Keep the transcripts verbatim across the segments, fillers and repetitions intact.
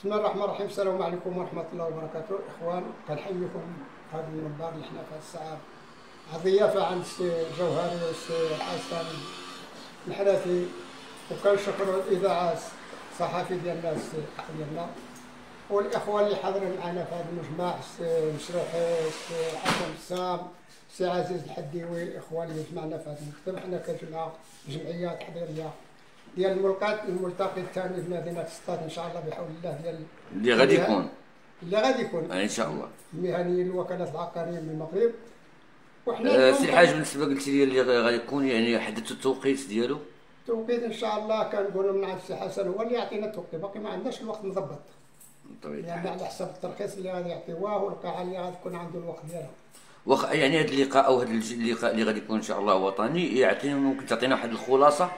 بسم الله الرحمن الرحيم. السلام عليكم ورحمه الله وبركاته. اخوان كنحييكم هذا المنبر اللي حنا في الساعه عضيافه عند السي الجوهري والسي حسن الحلاثي، وكنشكروا الاذاعه الصحفي ديالنا السي ديالنا والاخوان اللي حاضرين معنا في هذا المجمع، السي مشرحي السي حسن بسام السي عزيز الحديوي، الاخوان اللي جمعنا في هذا المكتب. حنا كنجمع جمعيه تحضيريه ديال الملقات الملتقى الثاني في مدينه السطات ان شاء الله بحول الله، ديال اللي غادي يكون اللي غادي يكون ان شاء الله مهنيين الوكالات العقاريه من المغرب. وحنا سي الحاج بالنسبه قلت لي اللي غادي يكون، يعني حددتوا التوقيت ديالو؟ التوقيت ان شاء الله كنقولوا من عند السي حسن هو اللي يعطينا التوقيت، باقي ما عندناش الوقت نضبط طبيعي، يعني على حسب الترخيص اللي غادي يعطيوه والقاعه اللي غادي تكون عنده الوقت ديالها. واخا يعني هذا اللقاء او هذا اللقاء اللي غادي يكون ان شاء الله وطني، يعطينا ممكن تعطينا واحد الخلاصه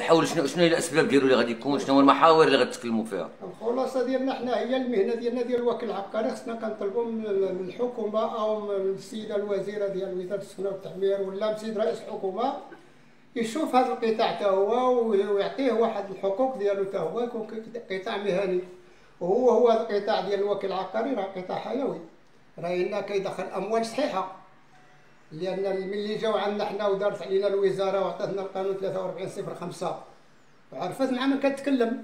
حول شنو شنو هي الاسباب ديالو اللي غادي يكون، شنو هو المحاور اللي غتتكلموا فيها؟ الخلاصه ديالنا حنا هي المهنه ديالنا ديال الوكيل العقاري، خصنا كنطلبوا من الحكومه او من السيده الوزيره ديال وزاره السكنه والتعمير ولا من سيد رئيس الحكومه يشوف هذا القطاع تا هو ويعطيه واحد الحقوق ديالو تا هو، يكون قطاع مهني. وهو هو القطاع ديال الوكيل العقاري راه قطاع حيوي، راه هنا كيدخل اموال صحيحه، لأن ملي جاو عندنا حنا ودارت علينا الوزارة وعطاتنا القانون ثلاثة وأربعين صفر خمسة وعرفت مع من كتكلم،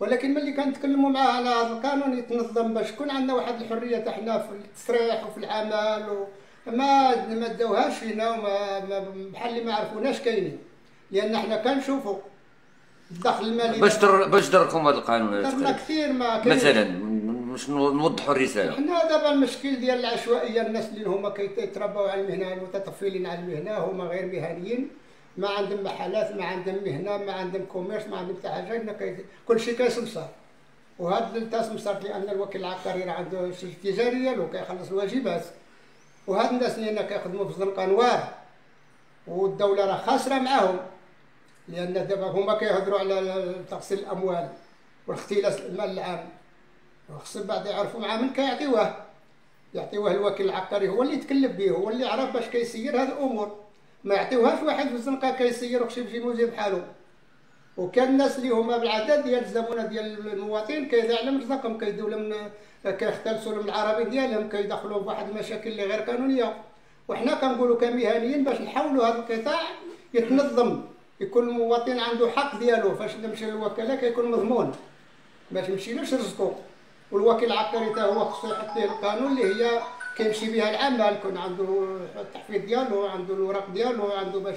ولكن ملي كنتكلموا معاه على هذا القانون يتنظم باش تكون عندنا واحد الحرية تا حنا في التصريح وفي العمل، و ما ما داوهاش لينا وما بحال اللي ما عرفوناش كاينين، لأن حنا كنشوفوا الدخل المالي باش در باش دركم هذا القانون درنا كثير ما كاينش. مثلا باش نوضحوا الرساله، حنا دابا المشكل ديال العشوائيه، الناس اللي هما كيتربوا على المهنه متطفلين على المهنه، هما غير مهنيين، ما عندهم محلات ما عندهم مهنه ما عندهم كوميرس ما عندهم حتى حاجه، كلشي كيسمسر. وهذا التسمسر لان الوكيل العقاري راه عنده شركه تجاريه له كيخلص الواجبات، وهاد الناس اللي هنا كيخدموا في الزنقه نوار والدوله راه خاسره معاهم، لان دابا هما كيهضروا على تغسيل الاموال واختلاس المال العام، خص بعد يعرفوا مع من كيعطيوه، يعطيوه الوكيل العقاري هو اللي يتكلف به، هو اللي عرف باش كيسير هاد الامور، ما يعطيوهاش واحد في الزنقه كيسير وخصو يمشي موزي بحالو. وكان الناس اللي هما بالعدد ديال الزمونه ديال المواطن كيضيع على مرزقهم، كيدوا لهم كيختلسوا لهم العربي ديالهم، كيدخلوا فواحد المشاكل اللي غير قانونيه. وحنا كنقولوا كمهنيين باش نحاولوا هذا القطاع يتنظم، يكون المواطن عنده حق ديالو فاش تمشي للوكاله كيكون مضمون، ما تمشيلوش رزقو. والوكيل العقاري تا هو خصو يحط ليه القانون اللي هي كيمشي بها العمل، يكون عنده التحفيظ ديالو، عنده الوراق ديالو، عنده باش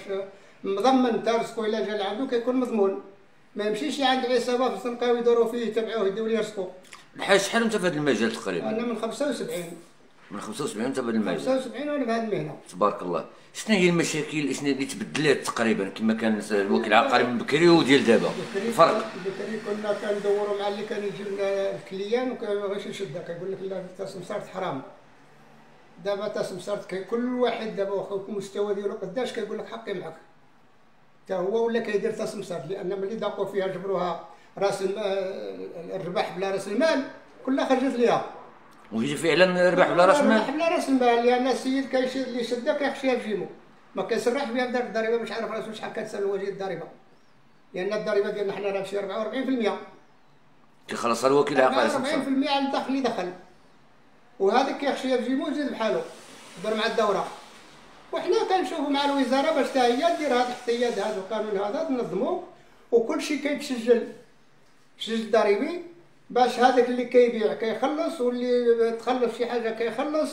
مضمن تا رزقو الا جا لعندو كيكون مضمون، ما يمشيش عند عصابه في الزنقه ويدوروا فيه يتبعوه يديو ليه رزقو. الحاج شحال انت في هذا المجال تقريبا؟ انا من خمسة وسبعين من خمسة وسبعين انت في هذا المجال؟ خمسة وسبعين وانا في هذه المهنه. تبارك الله، شنو هي المشاكل شنو اللي تبدلات تقريبا كما كان الوكيل العقاري من بكري وديال دابا؟ الفرق بكري كنا كندوروا مع اللي كان يجي لنا الكليان وغاش يشدها كيقول لك لا التسمسرت حرام. دابا التسمسرت كل واحد دابا واخا يكون المستوى ديالو قداش كيقول لك حقي معك، حتى هو ولا كيدير التسمسرت، لان ملي داقوا فيها جبروها راس الربح بلا راس المال كلها خرجت ليها، ويجي فعلا ربح بلا راس المال بلا راس المال، لان السيد كيشد اللي شدها كيخشيها في جيبو، ما كيسرحش بها بدار الضريبه، مش عارف راسو شحال كتسال واجي الضريبه، لان الضريبه ديالنا حنا راه شي أربعة وأربعين بالمية كيخلصها الوكيل العقاري أربعة وأربعين بالمية على الدخل اللي دخل، وهذاك كيخشيها في جيبو ويزيد بحالو يدور مع الدوره. وحنا كنشوفوا مع الوزاره باش حتى هي دير هذا الاحتياط هذا القانون هذا تنظموه، وكلشي كيتسجل سجل ضريبي باش هذاك اللي كيبيع كيخلص واللي تخلف شي حاجه كيخلص،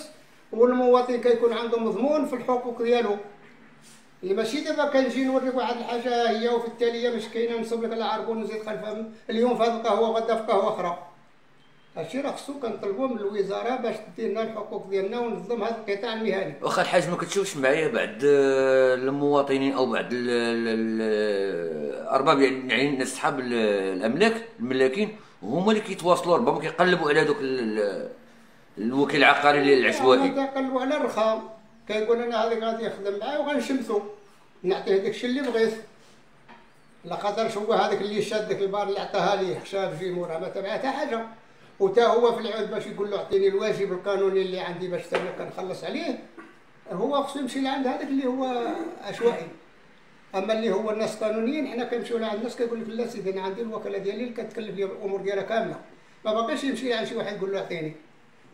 والمواطن كيكون عنده مضمون في الحقوق ديالو. اللي ماشي دابا كنجي نوريك واحد الحاجه هي وفي التاليه باش كاينه نصوب لك على عربون وزيد خلفها اليوم في هذه القهوه وغدا في قهوه اخرى، هادشي راه خصو كنطلبوا من الوزاره باش تدي لنا الحقوق ديالنا وننظم هذا القطاع المهني. واخا الحاج ما كتشوفش معايا بعض المواطنين او بعض الارباب يعني اصحاب الاملاك الملاكين هما اللي كيتواصلوا ربما كيقلبوا على دوك الوكيل العقاري العشوائي، كيقلبوا على الرخام، كيقول انا هذاك غادي نخدم معاه وغنشمسو نعطيه داك الشيء اللي بغيت، لا خاطرش هو هذاك اللي شاد ديك البار اللي عطاها ليه خشاه في جيمو راه ما تبعها حتى حاجه، وتا هو في العود باش يقول له اعطيني الواجب القانوني اللي عندي باش تا كنخلص عليه، هو خصو يمشي لعند هذاك اللي هو عشوائي. اما اللي هو الناس قانونيين حنا كنمشيو لعند الناس كيقول لك لا سيدي انا عندي الوكاله ديالي اللي كتكلف لي الامور ديالها كامله، ما بقاش يمشي عند شي واحد يقول له اعطيني.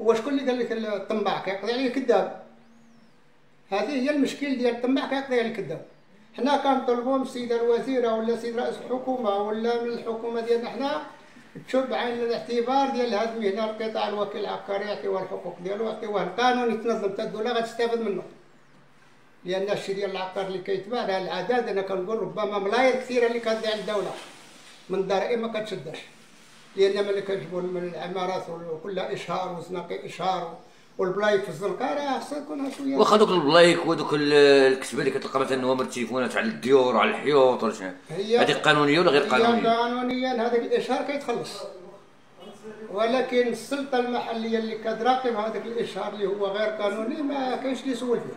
هو شكون اللي قال لك الطماع كيقضي عليه الكذاب؟ هذه هي المشكل ديال الطماع كيقضي عليه الكذاب. حنا كنطلبوا من السيده الوزيره ولا السيد رئيس الحكومه ولا من الحكومه ديالنا حنا تشوف بعين الاعتبار ديال هذه المهنه، القطاع الوكيل العقاري يعطيوه الحقوق ديالو ويعطيوه القانون يتنظم حتى الدوله غتستافد منه. لان الشيء ديال العقار اللي كيتباع راه العدد انا كنقول ربما ملايين كثيره اللي كتضيع على الدوله من الضرائب ما كتشدش، لان ملي كنجبو من العمارات وكلها اشهار وزناقي اشهار والبلايك في الزنقه راه خصها تكون شويه. واخا دوك البلايك ودوك الكتبه اللي كتلقى مثلا نوامر التليفونات على الديور على الحيوط ولا شنو، هذه قانونيه ولا غير قانونيه؟ قانونيا هذاك الاشهار كيتخلص، ولكن السلطه المحليه اللي كتراقب هذاك الاشهار اللي هو غير قانوني ما كاينش اللي يسول فيه.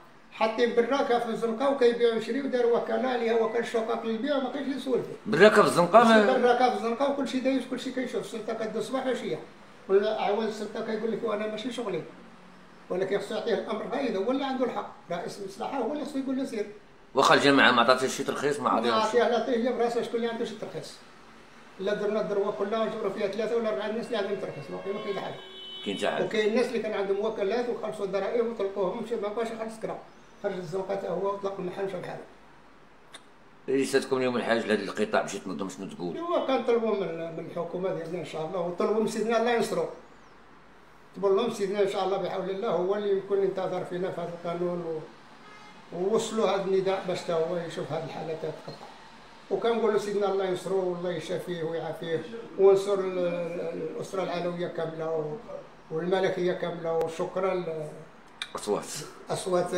حاطين براكه في الزنقه وكيبيعوا ويشريوا وداروا وكاله عليها وكاله شقق للبيع وما كاينش اللي يسول فيه. براكه في الزنقه ما براكه في الزنقه وكلشي دايز كلشي كيشوف. السلطه كدوز صباح وعشيه ولا عواد السلطه كيقول لك وانا ماشي شغلي، ولكن خصو يعطيه الامر غايد هو اللي عنده الحق. رئيس المصلحه هو اللي خصو يقول له سير. واخا الجامعه ما عطاتهاش شي ترخيص ما عطاتهاش؟ ما عطاتهاش، عطاتها هي براسها. شكون اللي عنده شي ترخيص؟ الا درنا الدروه كلها وجبروا فيها ثلاثه ولا اربعه الناس اللي عندهم ترخيص، باقي ما كاين حاجه. كاين حتى حاجه. وكاين الناس اللي كان عندهم وكالات وخلصوا الضرائب وطلقوهم مشى ما بقاش يخلص كرا، خرج الزنقه حتى هو وطلق المحل مشى بحاله. رسالتكم اليوم الحاج لهذا القطاع باش يتنظم شنو تقول؟ هو كنطلبوا من من الحكومه ديالنا ان شاء الله، ونطلبوا من سيدنا الله ينصرو. نطلبوا لهم سيدنا ان شاء الله بحول الله هو اللي يكون ينتظر فينا في هذا القانون ووصلوا هذا النداء باش حتى هو يشوف هذه الحالات تتقطع. وكنقولوا سيدنا الله ينصرو والله يشافيه ويعافيه وينصر الاسره العلويه كامله والملكيه كامله. وشكرا اصوات اصوات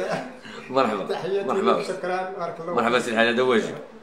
مرحبا مرحبا شكرا بارك الله. مرحبا سي الحاج، هذا واجب.